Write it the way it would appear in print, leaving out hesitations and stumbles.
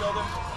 shoulder.